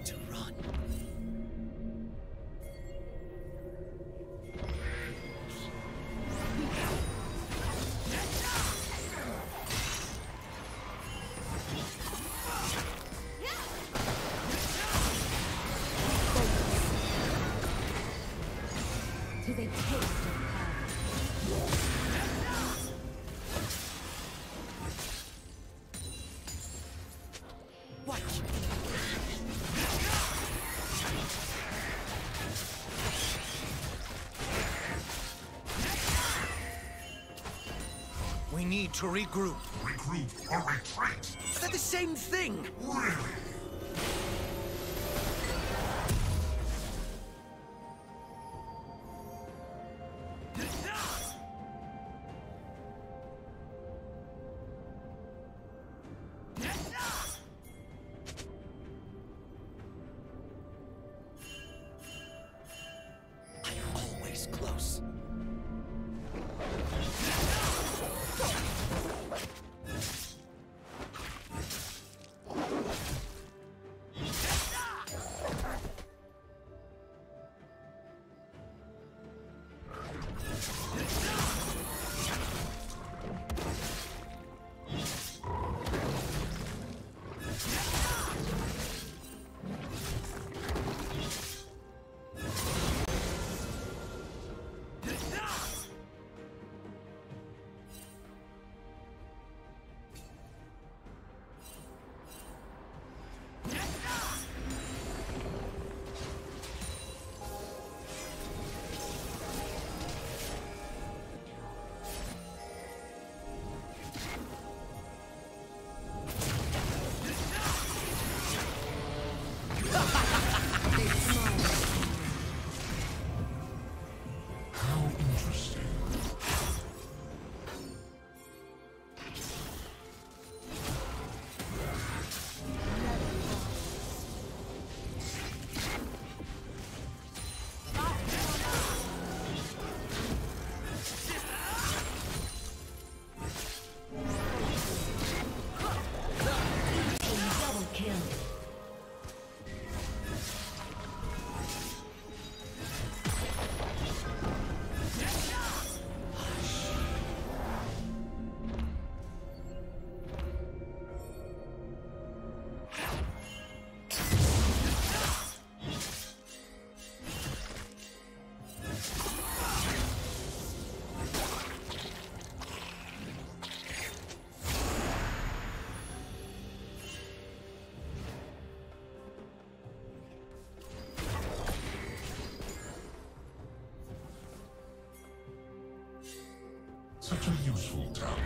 had to run. Do they taste of power? We need to regroup. Regroup or retreat? They're the same thing! Really? Such a useful talent.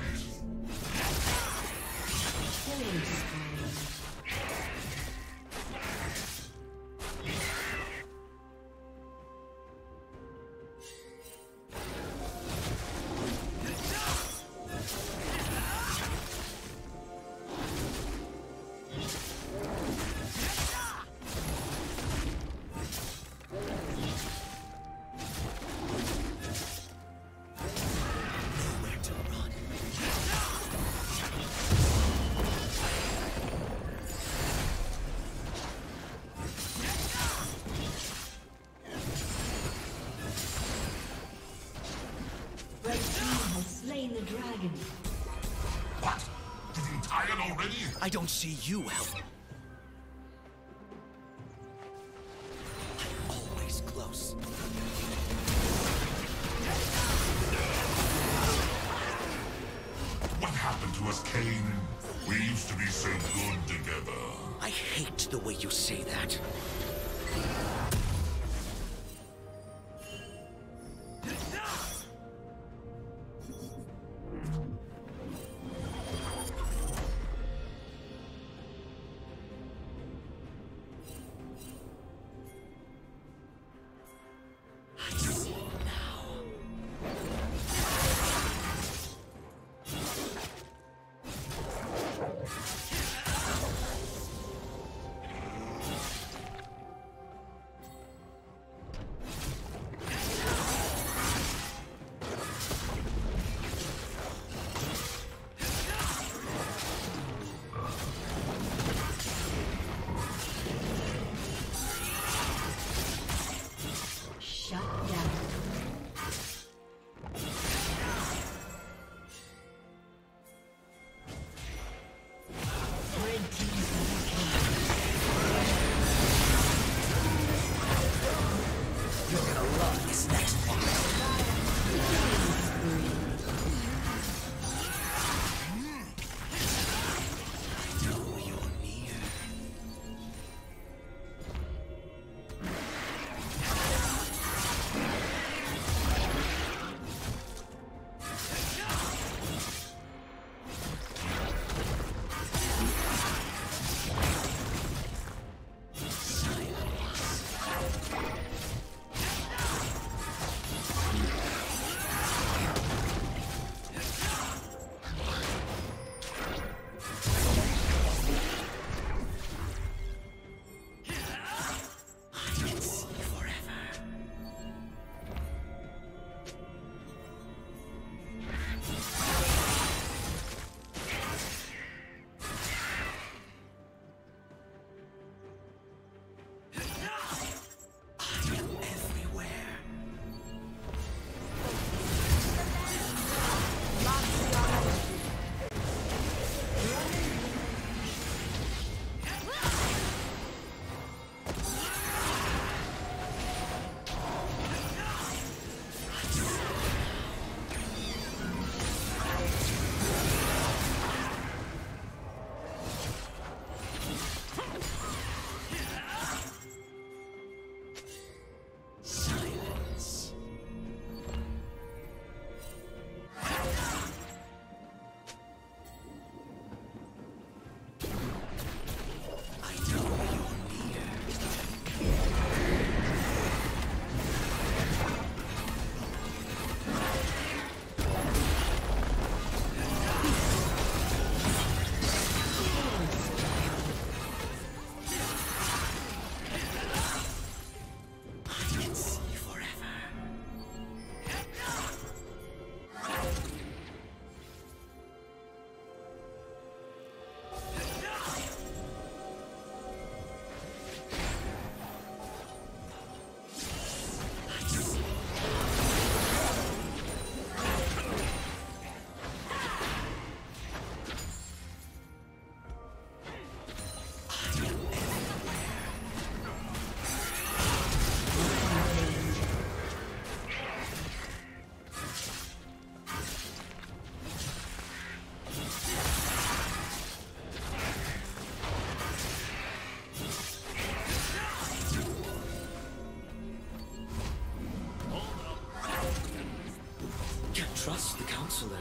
Dragon. What? Did you tie it already? I don't see you, Helen. I'm always close. What happened to us, Cain? We used to be so good together. I hate the way you say that.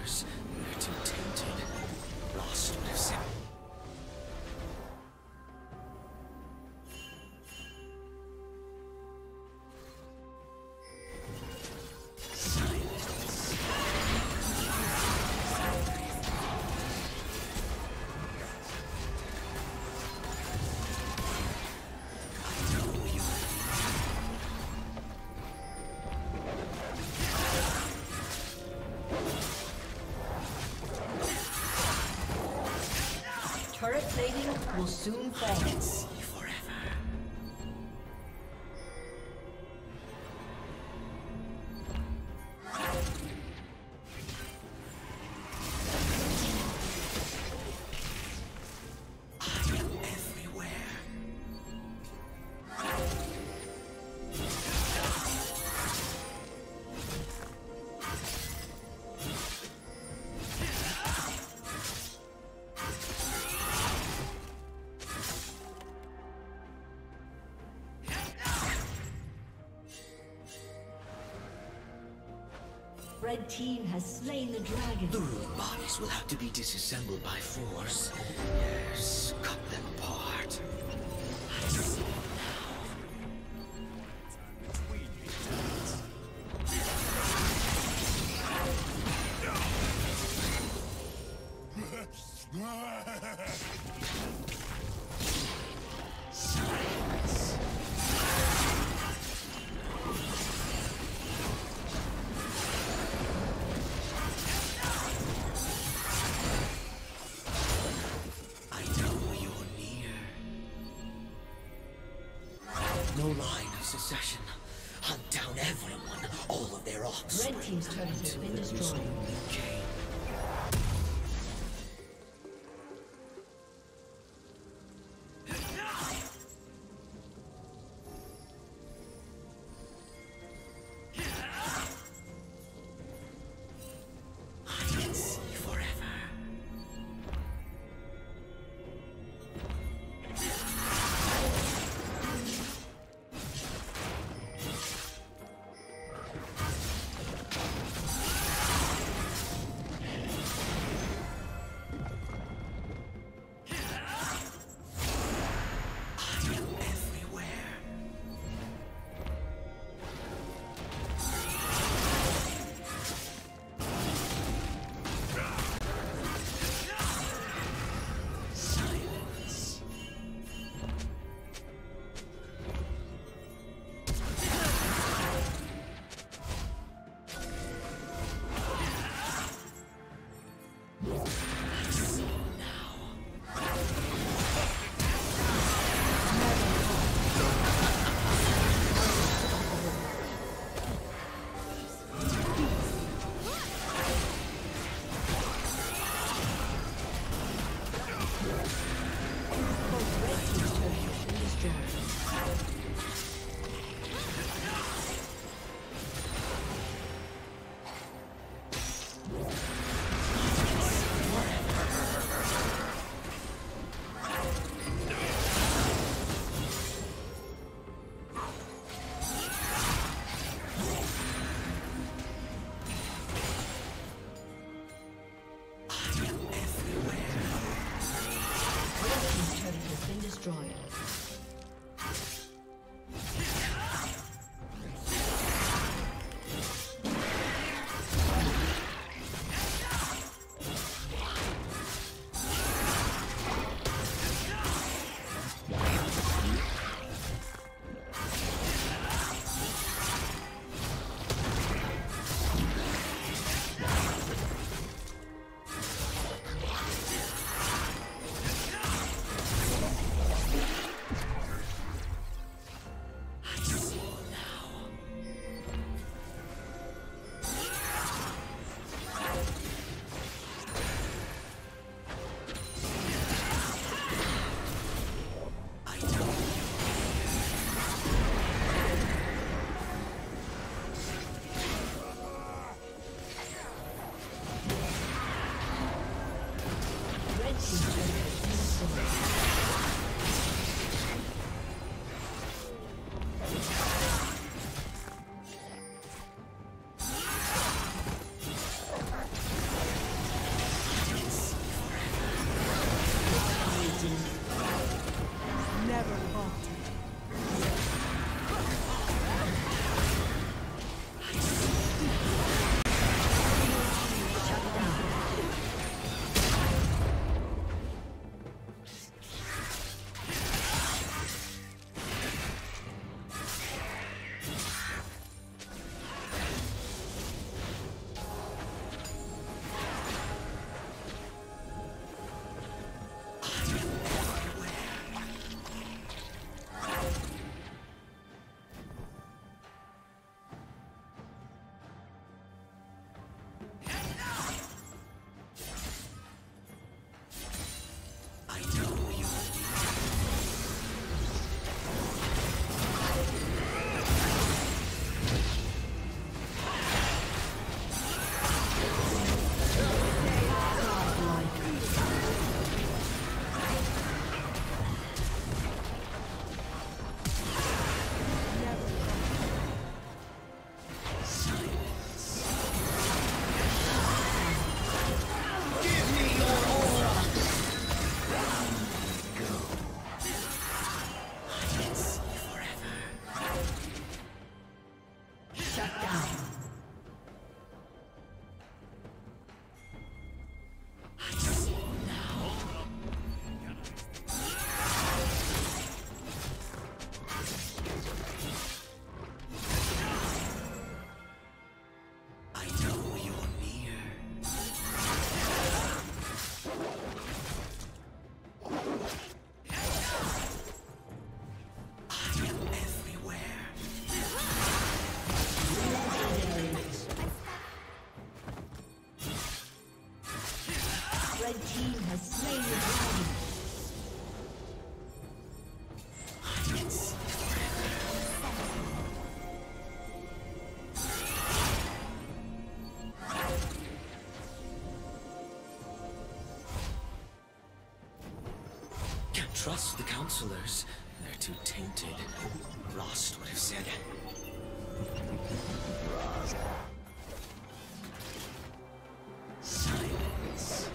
others. We're too tainted, lost in sin. Turret plating will soon fall. I can see forever. I am everywhere. Red team has slain the dragon. The ruined bodies will have to be disassembled by force. Yes, cut them apart. I see Succession. Hunt down everyone, all of their offspring. Red team's turret has been destroyed. trust the counselors. They're too tainted. Rost would have said. Silence.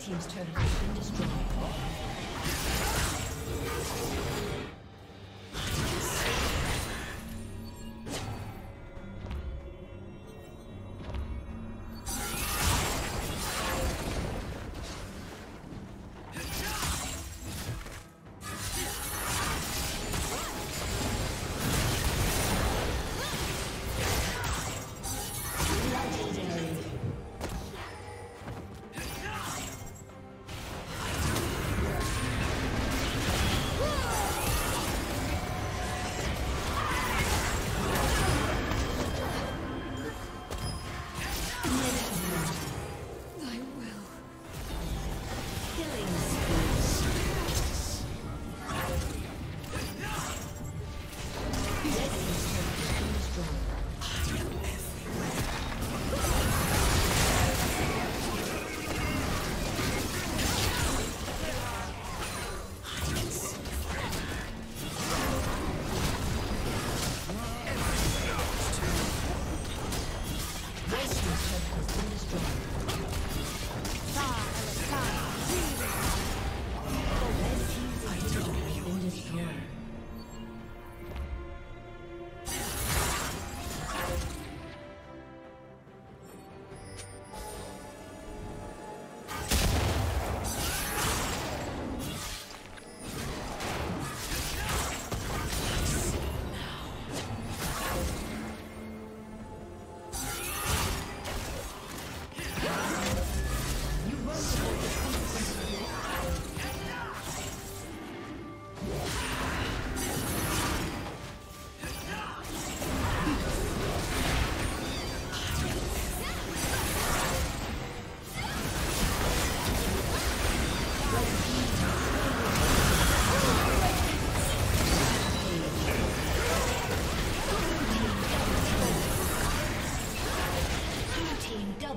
Team's turret has been destroyed. Whoa!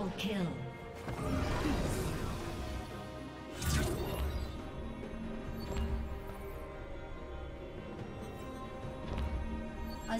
Double kill. A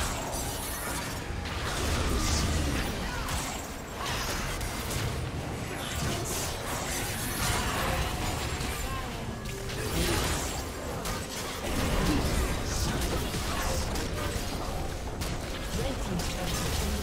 Thank you.